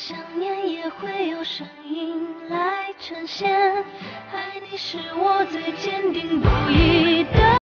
想念也会有声音来呈现，爱你是我最坚定不移的。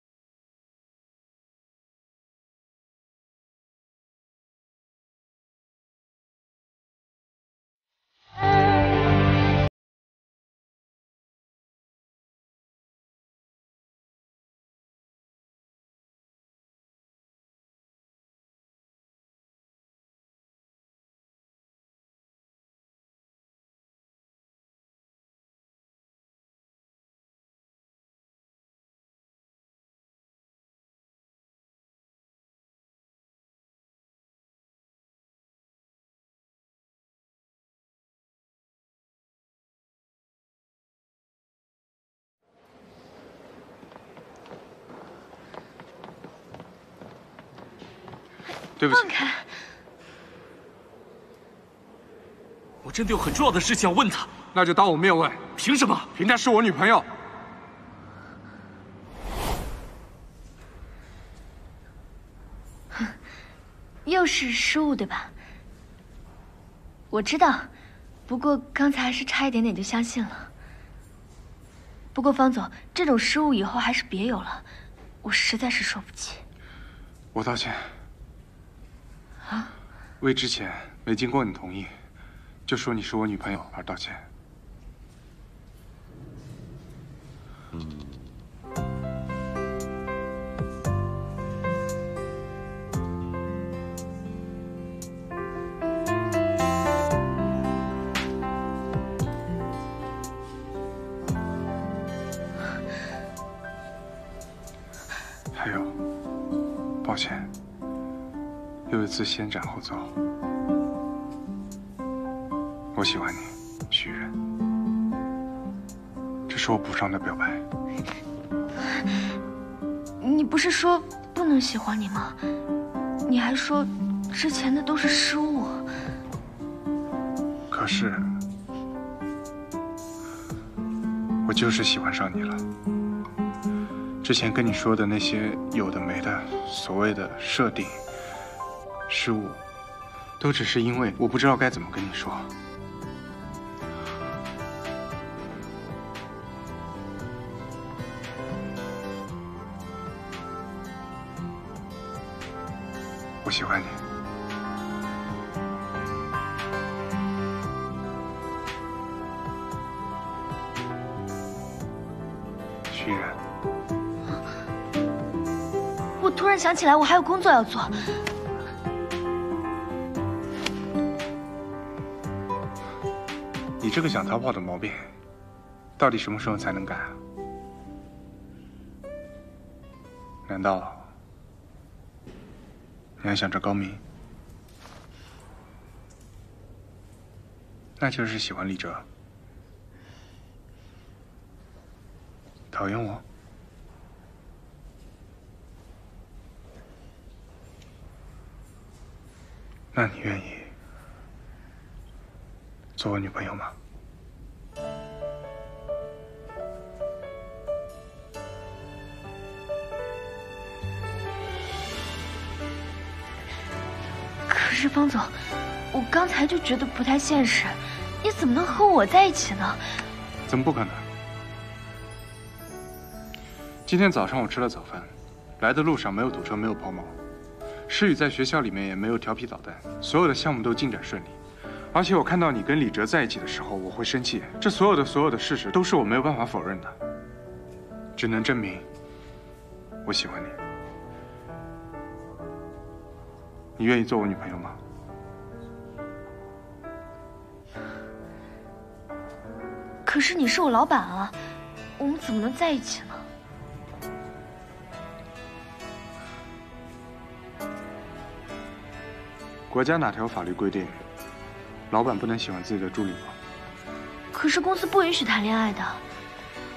对不起，放开！我真的有很重要的事情要问他，那就当我面问。凭什么？凭她是我女朋友。哼，又是失误对吧？我知道，不过刚才还是差一点点就相信了。不过方总，这种失误以后还是别有了，我实在是受不起。我道歉。 啊，为之前没经过你同意，就说你是我女朋友而道歉。还有，抱歉。 又一次先斩后奏。我喜欢你，许人。这是我补上的表白。你不是说不能喜欢你吗？你还说之前的都是失误。可是，我就是喜欢上你了。之前跟你说的那些有的没的，所谓的设定。 失误，都只是因为我不知道该怎么跟你说。我喜欢你。 我突然想起来，我还有工作要做。 你这个想逃跑的毛病，到底什么时候才能改啊？难道你还想着高明？那就是喜欢李哲，讨厌我？ 那你愿意做我女朋友吗？可是方总，我刚才就觉得不太现实，你怎么能和我在一起呢？怎么不可能？今天早上我吃了早饭，来的路上没有堵车，没有抛锚。 诗雨在学校里面也没有调皮捣蛋，所有的项目都进展顺利。而且我看到你跟李哲在一起的时候，我会生气。这所有的事实都是我没有办法否认的，只能证明我喜欢你。你愿意做我女朋友吗？可是你是我老板啊，我们怎么能在一起呢？ 国家哪条法律规定，老板不能喜欢自己的助理吗？可是公司不允许谈恋爱的。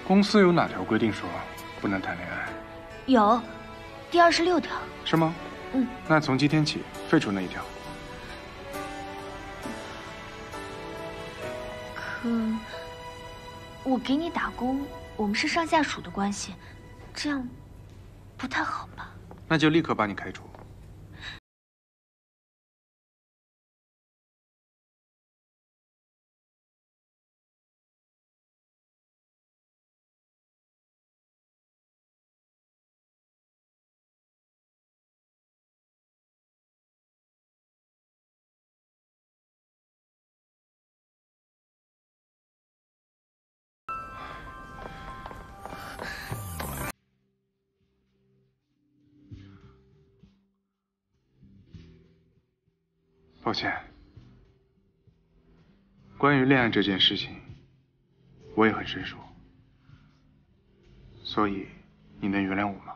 公司有哪条规定说不能谈恋爱？有，第26条。是吗？嗯。那从今天起废除那一条。可，我给你打工，我们是上下属的关系，这样不太好吧？那就立刻把你开除。抱歉，关于恋爱这件事情，我也很生疏，所以你能原谅我吗？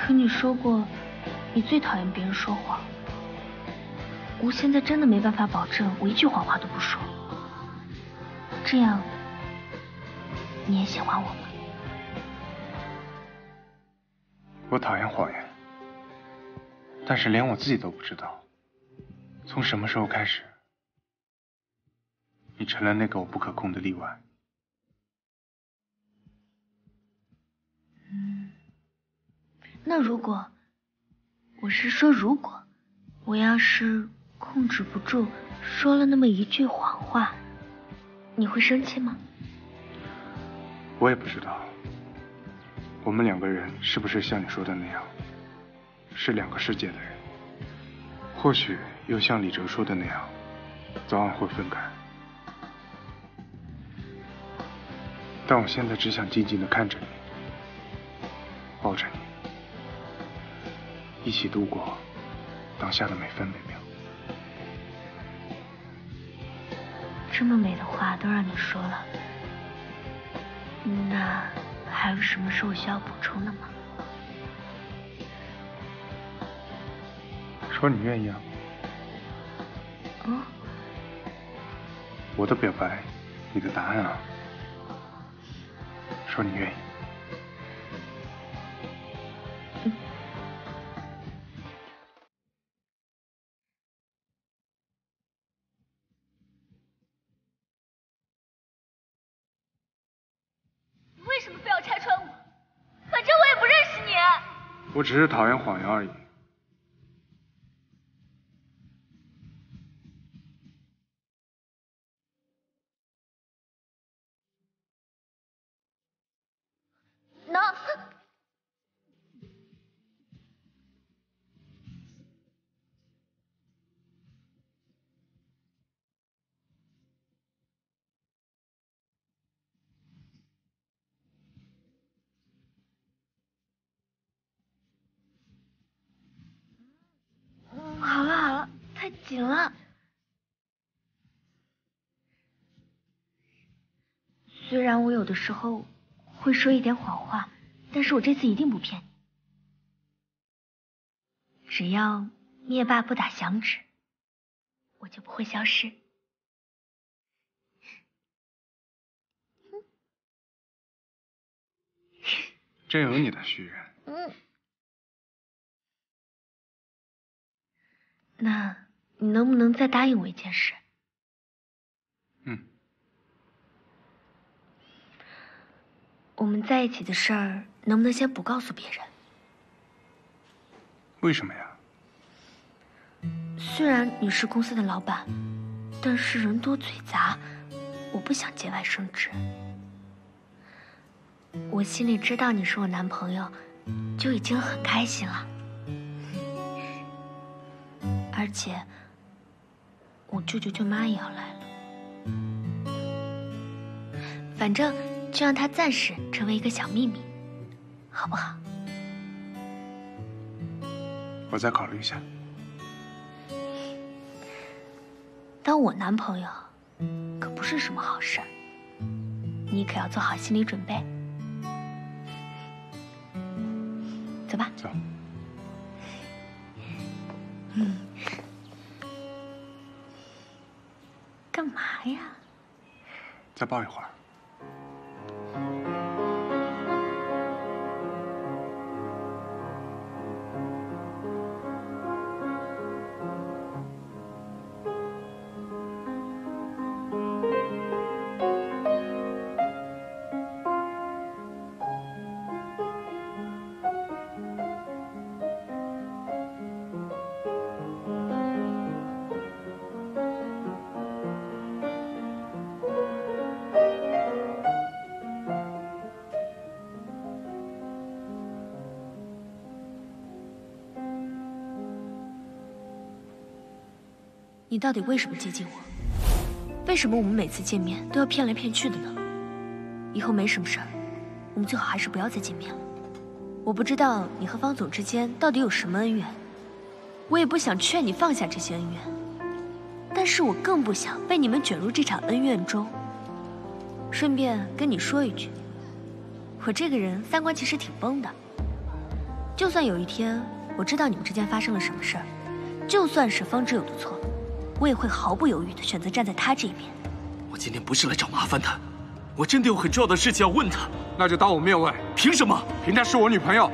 可你说过，你最讨厌别人说谎。我现在真的没办法保证我一句谎话都不说。这样，你也喜欢我吗？我讨厌谎言，但是连我自己都不知道，从什么时候开始，你成了那个我不可控的例外。 那如果，我是说，如果我要是控制不住说了那么一句谎话，你会生气吗？我也不知道，我们两个人是不是像你说的那样，是两个世界的人？或许又像李哲说的那样，早晚会分开。但我现在只想静静地看着你，抱着你。 一起度过当下的每分每秒。这么美的话都让你说了，那还有什么是我需要补充的吗？说你愿意啊。哦。我的表白，你的答案啊。说你愿意。 我只是讨厌谎言而已。那，紧了，虽然我有的时候会说一点谎话，但是我这次一定不骗你。只要灭霸不打响指，我就不会消失。真有你的许愿。嗯。那。 你能不能再答应我一件事？嗯，我们在一起的事儿，能不能先不告诉别人？为什么呀？虽然你是公司的老板，但是人多嘴杂，我不想节外生枝。我心里知道你是我男朋友，就已经很开心了，而且。 我舅舅舅妈也要来了，反正就让它暂时成为一个小秘密，好不好？我再考虑一下。当我男朋友可不是什么好事儿，你可要做好心理准备。走吧。走。嗯。 干嘛呀？再抱一会儿。你到底为什么接近我？为什么我们每次见面都要骗来骗去的呢？以后没什么事儿，我们最好还是不要再见面了。我不知道你和方总之间到底有什么恩怨，我也不想劝你放下这些恩怨，但是我更不想被你们卷入这场恩怨中。顺便跟你说一句，我这个人三观其实挺崩的。就算有一天我知道你们之间发生了什么事儿，就算是方知有的错，我也会毫不犹豫地选择站在他这一边。我今天不是来找麻烦的，我真的有很重要的事情要问他。那就当我面问。凭什么？凭她是我女朋友。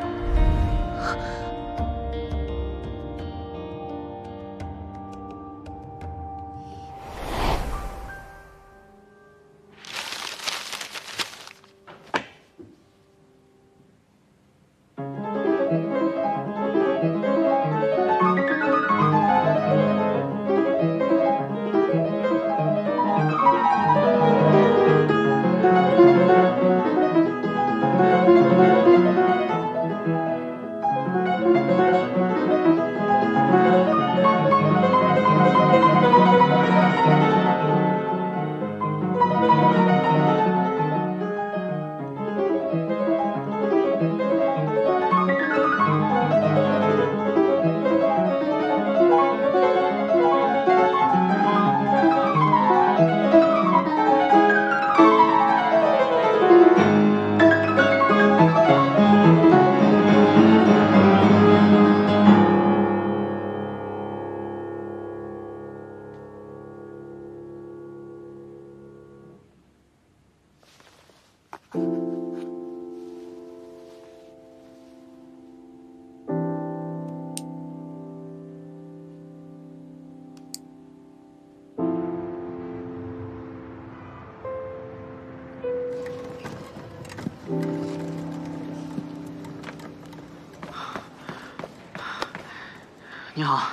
你好，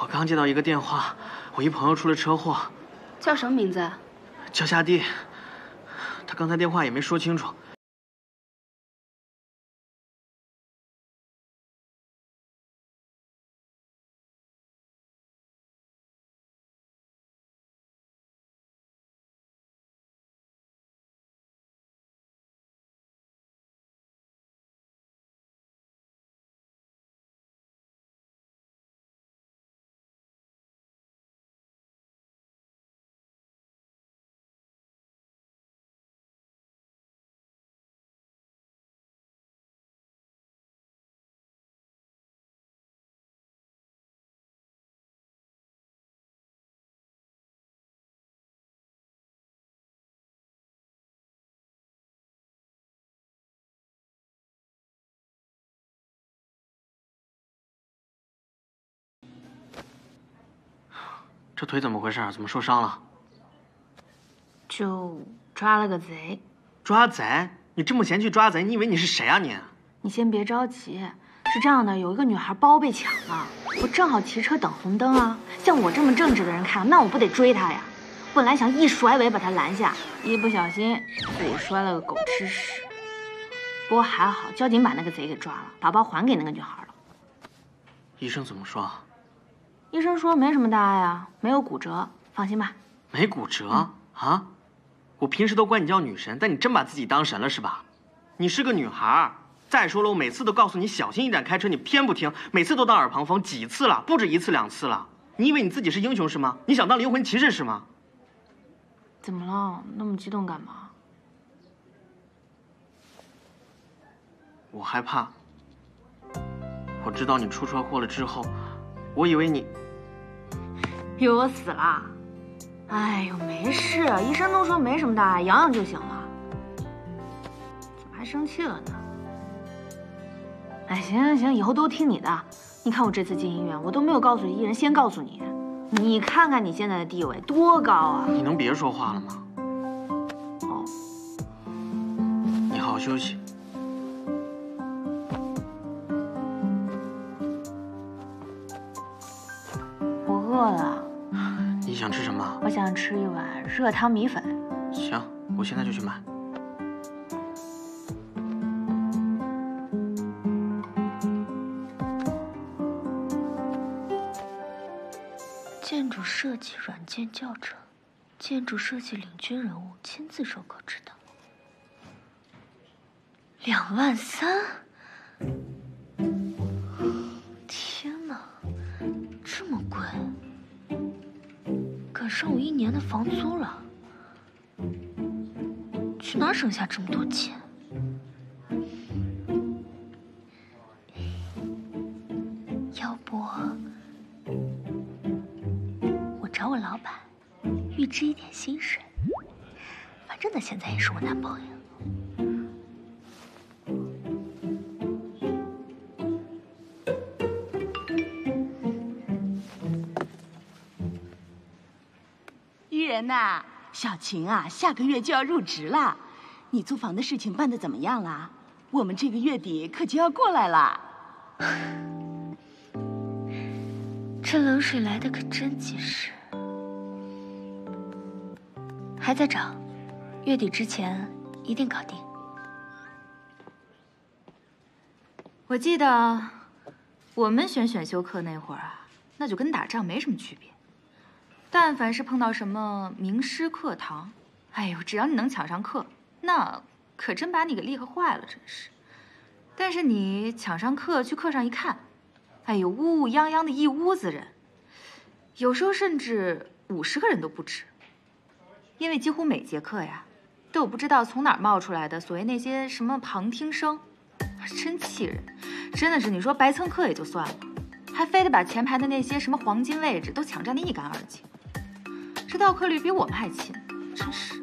我刚接到一个电话，我一朋友出了车祸。叫什么名字啊？叫夏蒂，他刚才电话也没说清楚。这腿怎么回事？怎么受伤了？就抓了个贼。抓贼？你这么嫌弃抓贼，你以为你是谁啊你？你先别着急，是这样的，有一个女孩包被抢了，我正好骑车等红灯啊。像我这么正直的人看，那我不得追她呀？本来想一甩尾把她拦下，一不小心我摔了个狗吃屎。不过还好，交警把那个贼给抓了，把包还给那个女孩了。医生怎么说？医生说没什么大碍啊，没有骨折，放心吧。没骨折啊？我平时都管你叫女神，但你真把自己当神了是吧？你是个女孩，再说了，我每次都告诉你小心一点开车，你偏不听，每次都当耳旁风，几次了，不止一次两次了。你以为你自己是英雄是吗？你想当灵魂骑士是吗？怎么了？那么激动干嘛？我害怕。我知道你出车祸了之后。我以为你以为我死了，哎呦，没事，医生都说没什么大碍，养养就行了。怎么还生气了呢？哎，行行行，以后都听你的。你看我这次进医院，我都没有告诉医人，先告诉你。你看看你现在的地位多高啊！你能别说话了吗？哦，你好好休息。饿了，你想吃什么？我想吃一碗热汤米粉。行，我现在就去买。建筑设计软件教程，建筑设计领军人物亲自授课指导。2万3！天哪，这么贵，赶上我1年的房租了。去哪省下这么多钱？要不我找我老板预支一点薪水，反正他现在也是我男朋友。依人呐，小晴啊，下个月就要入职了，你租房的事情办得怎么样了？我们这个月底可就要过来了。这冷水来的可真及时，还在找，月底之前一定搞定。我记得我们选修课那会儿啊，那就跟打仗没什么区别。但凡是碰到什么名师课堂，哎呦，只要你能抢上课，那可真把你给厉害坏了，真是。但是你抢上课，去课上一看，哎呦，乌乌泱泱的一屋子人，有时候甚至50个人都不止。因为几乎每节课呀，都有不知道从哪儿冒出来的所谓那些什么旁听生，真气人！真的是，你说白蹭课也就算了，还非得把前排的那些什么黄金位置都抢占得一干二净。这到课率比我们还勤，真是。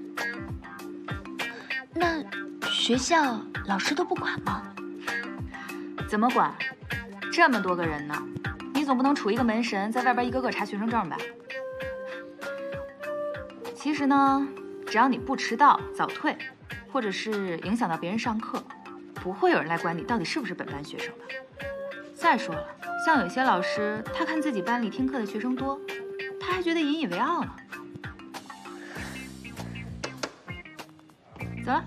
那学校老师都不管吗？怎么管？这么多个人呢，你总不能杵一个门神在外边一个个查学生证吧？其实呢，只要你不迟到、早退，或者是影响到别人上课，不会有人来管你到底是不是本班学生的。再说了，像有些老师，他看自己班里听课的学生多，他还觉得引以为傲呢。走了，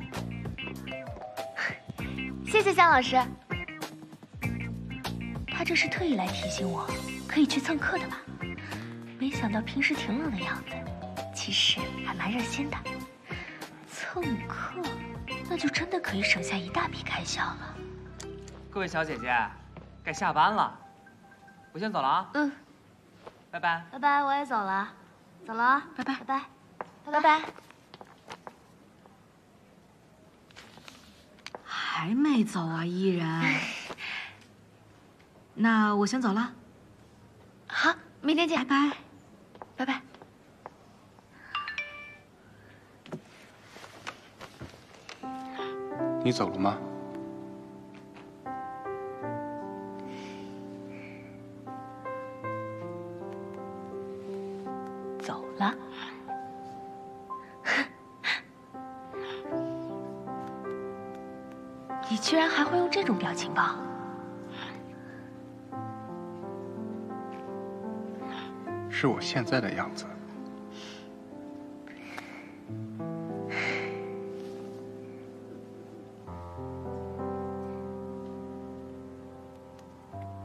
谢谢向老师。他这是特意来提醒我可以去蹭课的吧？没想到平时挺冷的样子，其实还蛮热心的。蹭课，那就真的可以省下一大笔开销了。各位小姐姐，该下班了，我先走了啊。嗯，拜拜。拜拜，我也走了，走了啊，拜拜，拜拜，拜拜。还没走啊，依人。那我先走了，好，明天见，拜拜，拜拜。你走了吗？走了。你居然还会用这种表情包？是我现在的样子。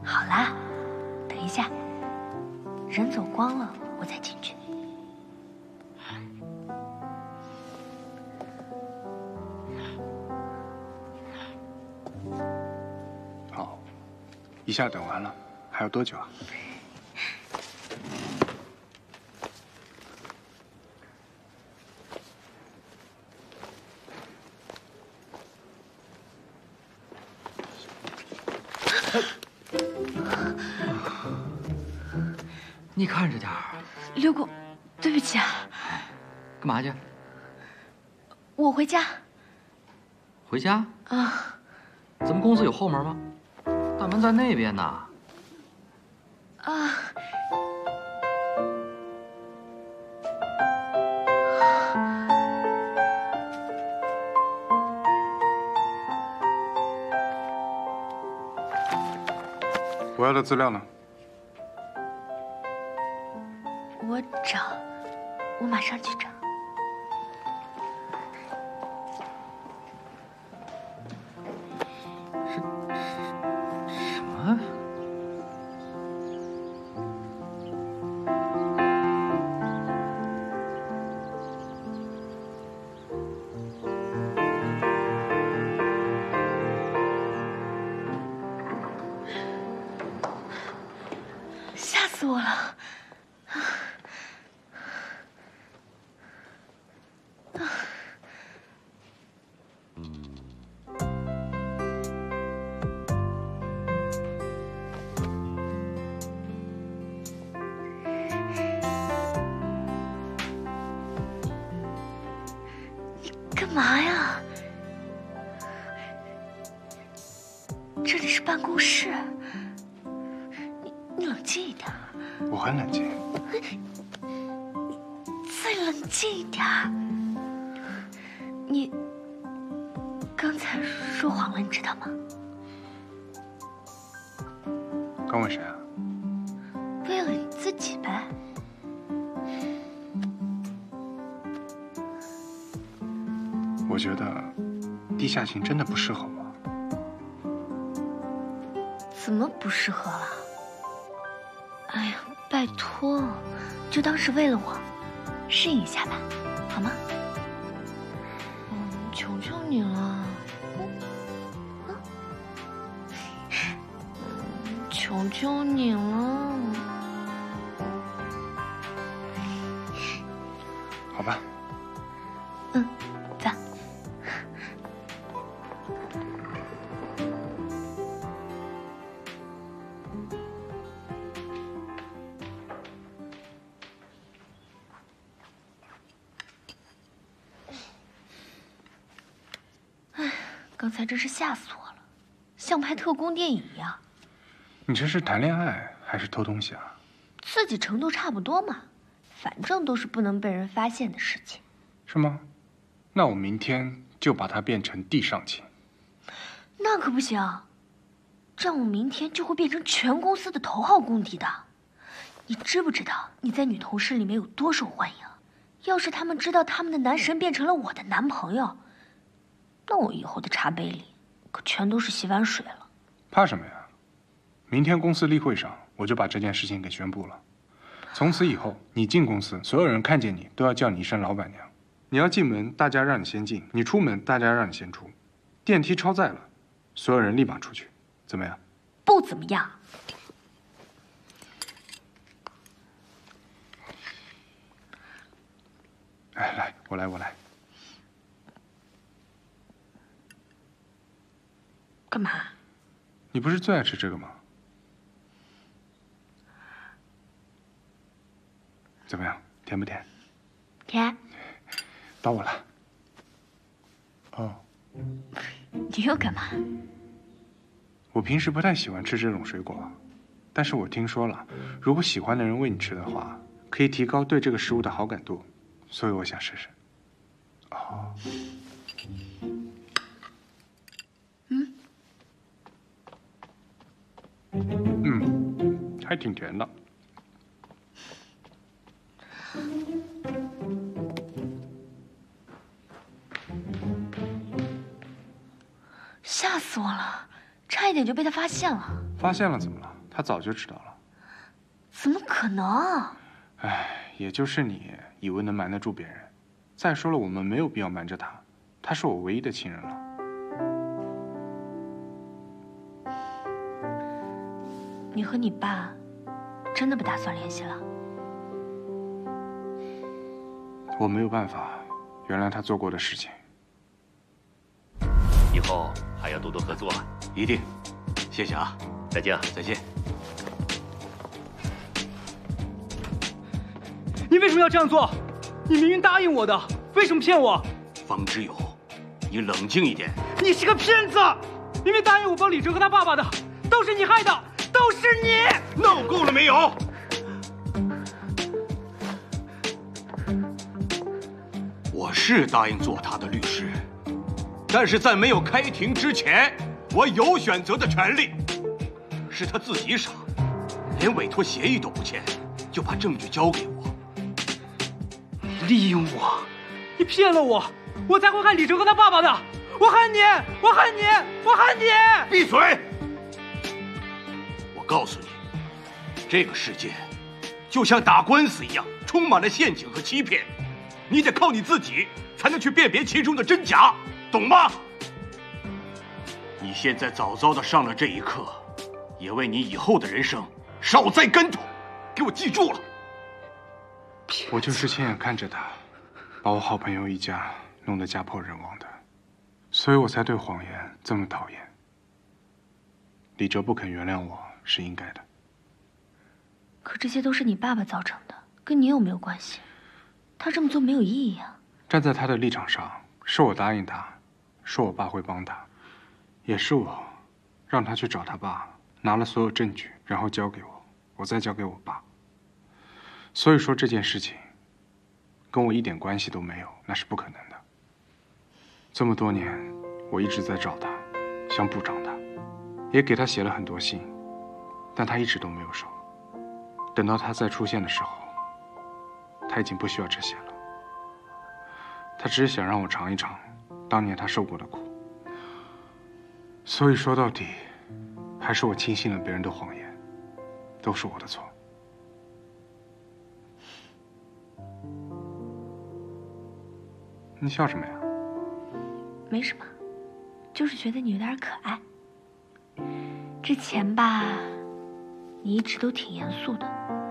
好啦，等一下，人走光了，我再进去。好，一下等完了，还要多久啊？你看着点儿，刘工，对不起啊。干嘛去？我回家。回家？啊。咱们公司有后门吗？大门在那边呢。啊。我要的资料呢？我找，我马上去找。什么？死我了！ 干嘛呀？这里是办公室，你冷静一点。我很冷静。你再冷静一点。你刚才说谎了，你知道吗？刚问谁啊？为了你自己呗。 我觉得地下情真的不适合我。怎么不适合了？哎呀，拜托，就当是为了我适应一下吧，好吗？求求你了，求求你了。好吧。嗯。 刚才真是吓死我了，像拍特工电影一样。你这是谈恋爱还是偷东西啊？自己程度差不多嘛，反正都是不能被人发现的事情。是吗？那我明天就把它变成地上情。那可不行，这样我明天就会变成全公司的头号公敌的。你知不知道你在女同事里面有多受欢迎？要是他们知道他们的男神变成了我的男朋友。 那我以后的茶杯里可全都是洗碗水了。怕什么呀？明天公司例会上我就把这件事情给宣布了。从此以后，你进公司，所有人看见你都要叫你一声老板娘。你要进门，大家让你先进；你出门，大家让你先出。电梯超载了，所有人立马出去。怎么样？不怎么样。哎，来，我来。 干嘛？你不是最爱吃这个吗？怎么样，甜不甜？甜。到我了。哦。你又干嘛？我平时不太喜欢吃这种水果，但是我听说了，如果喜欢的人喂你吃的话，可以提高对这个食物的好感度，所以我想试试。哦。 嗯，还挺甜的。吓死我了，差一点就被他发现了。发现了怎么了？他早就知道了。怎么可能？哎，也就是你以为能瞒得住别人。再说了，我们没有必要瞒着他，他是我唯一的亲人了。 你和你爸真的不打算联系了？我没有办法原谅他做过的事情。以后还要多多合作啊！一定，谢谢啊！再见啊！再见。你为什么要这样做？你明明答应我的，为什么骗我？方之友，你冷静一点！你是个骗子！明明答应我帮李哲和他爸爸的，都是你害的！ 都是你闹够了没有？我是答应做他的律师，但是在没有开庭之前，我有选择的权利。是他自己傻，连委托协议都不签，就把证据交给我，利用我，你骗了我，我才会害李哲和他爸爸的。我恨你，我恨你，我恨你！闭嘴！ 告诉你，这个世界就像打官司一样，充满了陷阱和欺骗，你得靠你自己才能去辨别其中的真假，懂吗？你现在早早的上了这一课，也为你以后的人生少栽跟头。给我记住了。我就是亲眼看着他把我好朋友一家弄得家破人亡的，所以我才对谎言这么讨厌。李哲不肯原谅我是应该的。可这些都是你爸爸造成的，跟你有没有关系？他这么做没有意义啊。站在他的立场上，是我答应他，说我爸会帮他，也是我让他去找他爸，拿了所有证据，然后交给我，我再交给我爸。所以说这件事情跟我一点关系都没有，那是不可能的。这么多年，我一直在找他，想补偿他，也给他写了很多信，但他一直都没有收。等到他再出现的时候，他已经不需要这些了。他只是想让我尝一尝当年他受过的苦。所以说到底，还是我轻信了别人的谎言，都是我的错。你笑什么呀？没什么，就是觉得你有点可爱。之前吧，你一直都挺严肃的，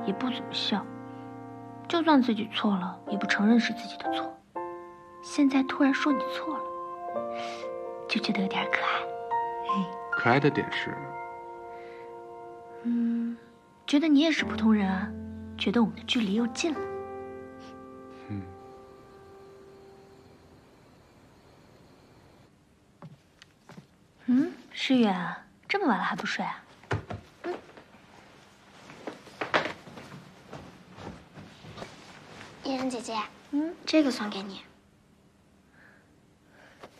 也不怎么笑，就算自己错了，也不承认是自己的错。现在突然说你错了，就觉得有点可爱。可爱的点是，觉得你也是普通人啊，觉得我们的距离又近了。诗远啊，这么晚了还不睡啊？依然姐姐，这个送给你。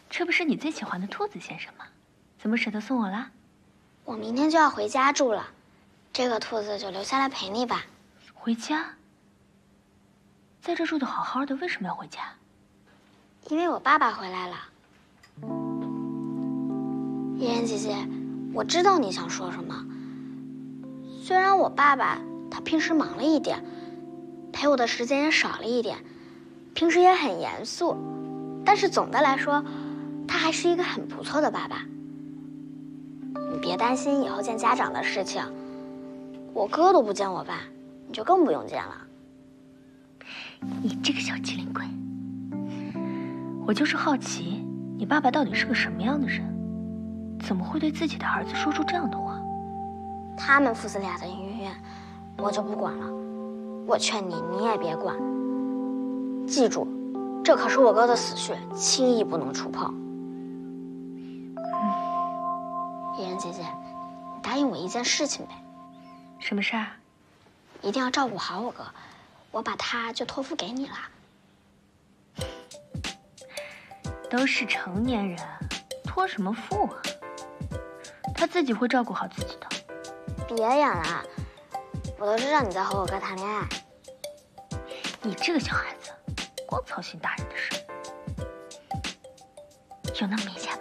这不是你最喜欢的兔子先生吗？怎么舍得送我啦？我明天就要回家住了，这个兔子就留下来陪你吧。回家？在这住的好好的，为什么要回家？因为我爸爸回来了。依然姐姐，我知道你想说什么。虽然我爸爸他平时忙了一点，陪我的时间也少了一点，平时也很严肃，但是总的来说，他还是一个很不错的爸爸。你别担心以后见家长的事情，我哥都不见我爸，你就更不用见了。你这个小机灵鬼，我就是好奇，你爸爸到底是个什么样的人？怎么会对自己的儿子说出这样的话？他们父子俩的恩怨，我就不管了。我劝你，你也别管。记住，这可是我哥的死穴，轻易不能触碰。依然姐姐，你答应我一件事情呗。什么事儿？一定要照顾好我哥，我把他就托付给你了。都是成年人，托什么付啊？他自己会照顾好自己的。别演了，我都知道你在和我哥谈恋爱。你这个小孩子，光操心大人的事，有那么明显吗？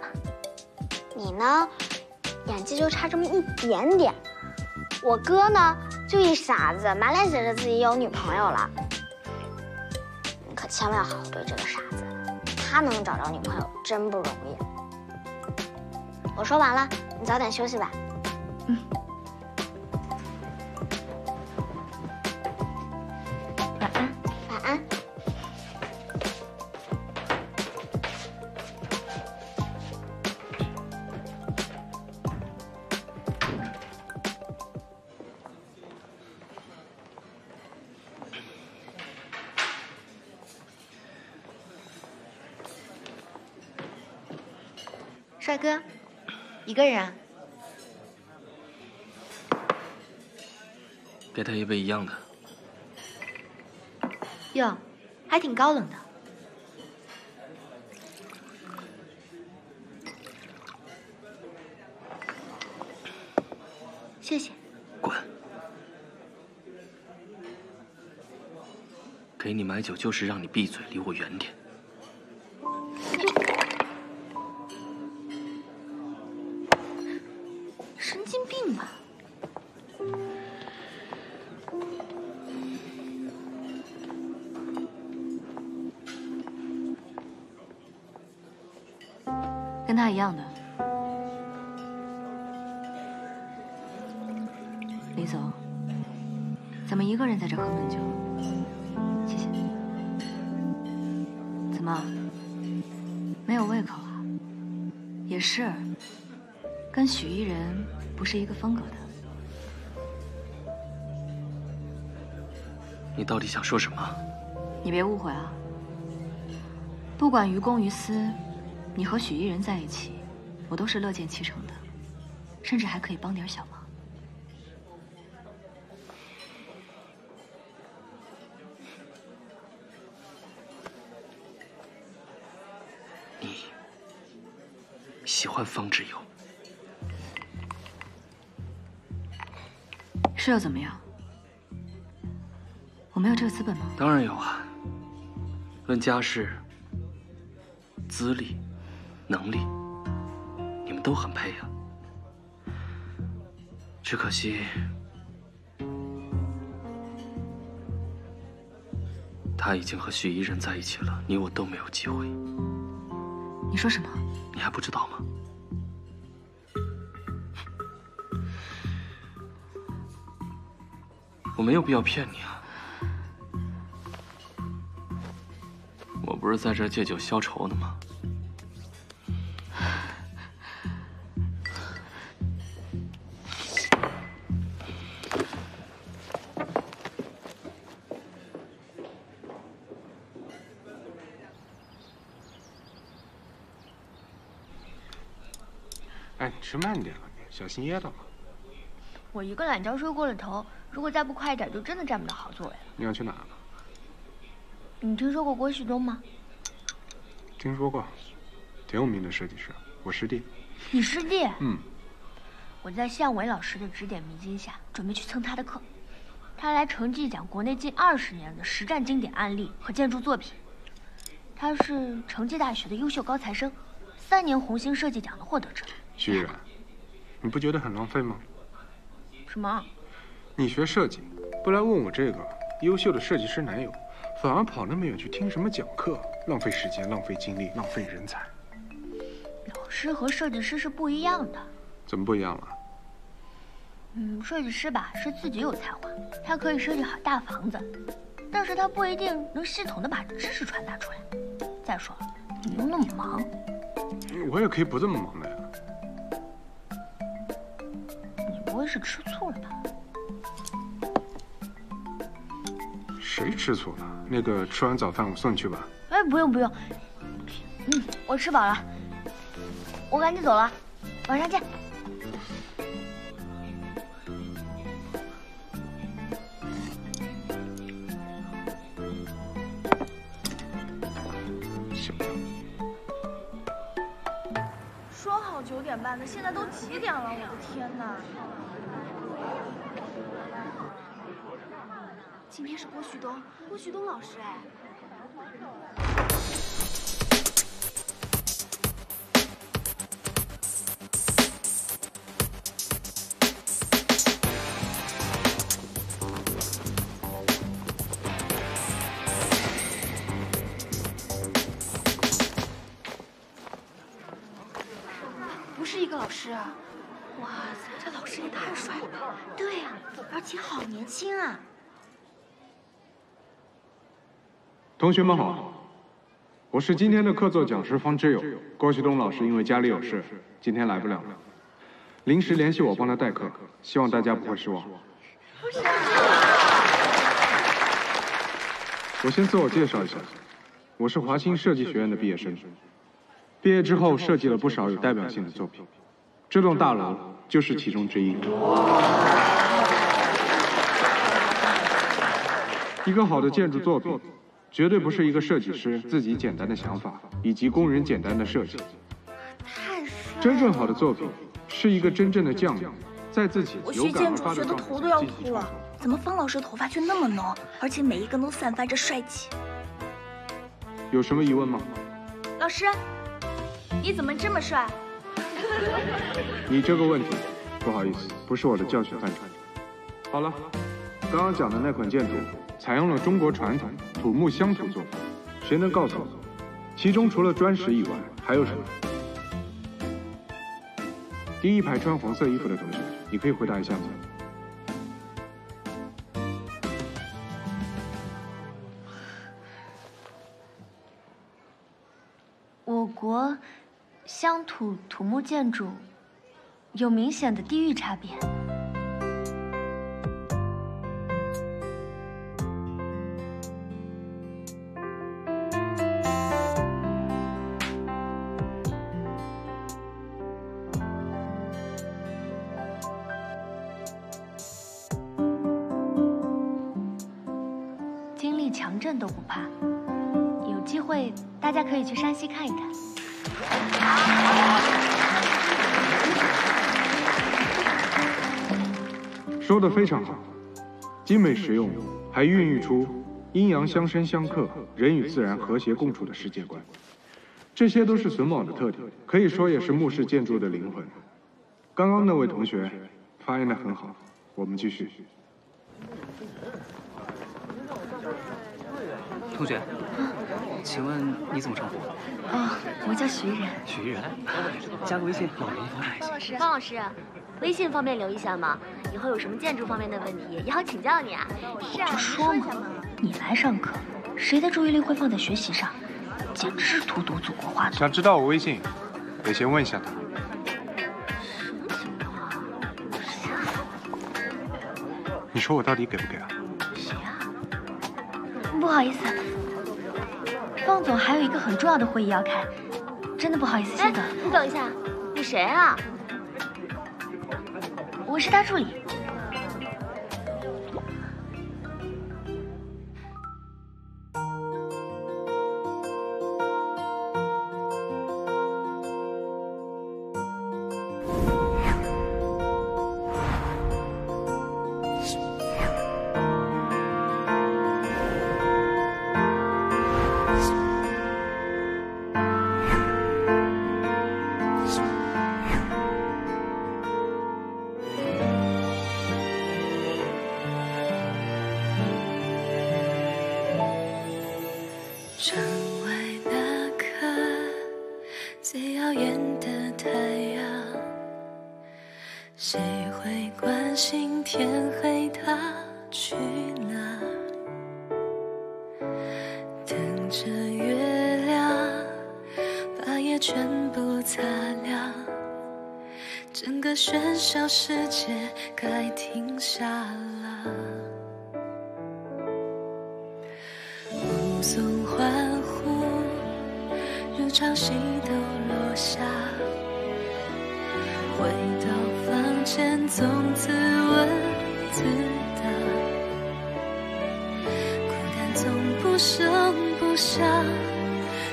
你呢，演技就差这么一点点。我哥呢，就一傻子，满脸写着自己有女朋友了。你可千万好好对这个傻子，他能找着女朋友真不容易。我说完了，你早点休息吧。晚安，晚安。帅哥。一个人啊？给他一杯一样的。哟，还挺高冷的。谢谢。滚！给你买酒就是让你闭嘴，离我远点。跟他一样的，李总，怎么一个人在这喝闷酒？谢谢你。怎么没有胃口啊？也是，跟许伊人不是一个风格的。你到底想说什么？你别误会啊。不管于公于私，你和许伊人在一起，我都是乐见其成的，甚至还可以帮点小忙。 喜欢方之友，是又怎么样？我没有这个资本吗？当然有啊。论家世、资历、能力，你们都很配啊。只可惜，他已经和许伊人在一起了，你我都没有机会。你说什么？你还不知道吗？ 我没有必要骗你啊！我不是在这借酒消愁呢吗？哎，你吃慢点啊，小心噎到了。 我一个懒觉睡过了头，如果再不快一点，就真的占不到好座位了。你要去哪儿呢？你听说过郭旭东吗？听说过，挺有名的设计师，我师弟。你师弟？嗯。我在向伟老师的指点迷津下，准备去蹭他的课。他来城际讲国内近20年的实战经典案例和建筑作品。他是城际大学的优秀高材生，3年红星设计奖的获得者。徐然，你不觉得很浪费吗？ 什么？你学设计，不来问我这个优秀的设计师男友，反而跑那么远去听什么讲课，浪费时间，浪费精力，浪费人才。老师和设计师是不一样的。怎么不一样了？设计师吧是自己有才华，他可以设计好大房子，但是他不一定能系统的把知识传达出来。再说了，你又那么忙，我也可以不这么忙的呀。 不会是吃醋了吧？谁吃醋了？那个吃完早饭我送你去吧。哎，不用不用，我吃饱了，我赶紧走了，晚上见。说好9点半的，现在都几点了？我的天哪！ 今天是郭旭东老师哎。不是一个老师啊！哇塞，这老师也太帅了吧！对呀，而且好年轻啊！ 同学们好，我是今天的客座讲师方之友。郭旭东老师因为家里有事，今天来不了，临时联系我帮他代课，希望大家不会失望。我先自我介绍一下，我是华清设计学院的毕业生，毕业之后设计了不少有代表性的作品，这栋大楼就是其中之一。 一个好的建筑作品，绝对不是一个设计师自己简单的想法以及工人简单的设计。太帅了！真正好的作品，是一个真正的匠人在自己有感而发的状态。我学建筑学的头都要秃了，怎么方老师头发却那么浓，而且每一根都散发着帅气？有什么疑问吗？老师，你怎么这么帅？你这个问题，不好意思，不是我的教学范畴。好了，刚刚讲的那款建筑。 采用了中国传统土木乡土作风，谁能告诉我，其中除了砖石以外还有什么？第一排穿红色衣服的同学，你可以回答一下吗？国乡土土木建筑有明显的地域差别。经历强震都不怕，有机会大家可以去山西看一看。 说得非常好，精美实用，还孕育出阴阳相生相克、人与自然和谐共处的世界观，这些都是榫卯的特点，可以说也是木式建筑的灵魂。刚刚那位同学发言得很好，我们继续。同学，请问你怎么称呼？ 哦，我叫徐然。徐然，加个微信，老林方。方老师，微信方便留一下吗？以后有什么建筑方面的问题，也好请教你啊。是啊，就说嘛，你来上课，谁的注意力会放在学习上？简直是荼毒祖国花朵。想知道我微信，得先问一下他。什么情况？谁啊？你说我到底给不给啊？谁啊？不好意思。 方总还有一个很重要的会议要开，真的不好意思，先走。你等一下，你谁啊？我是他助理。窗外那颗最耀眼的太阳，谁会关心天黑它去哪？等着月亮把夜全部擦亮，整个喧嚣世界该停下了。 朝夕都落下，回到房间总自问自答，孤单总不声不响，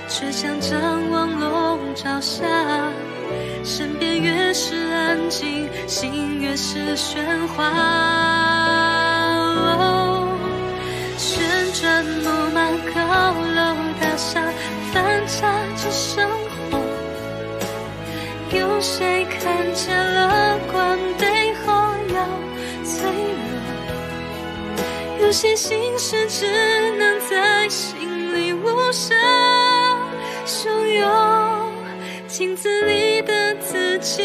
却想张望笼罩下，身边越是安静，心越是喧哗。哦、旋转木马，高楼大厦。 反差着生活，有谁看见乐观背后要脆弱？有些心事只能在心里无声汹涌，镜子里的自己，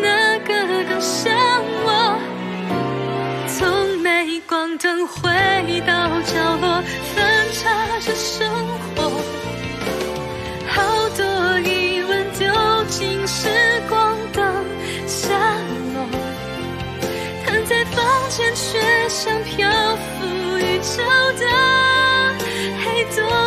哪个更像我？从镁光灯回到角落。 插着生活，好多疑问丢进时光的沙漏，躺在房间却像漂浮宇宙的黑洞。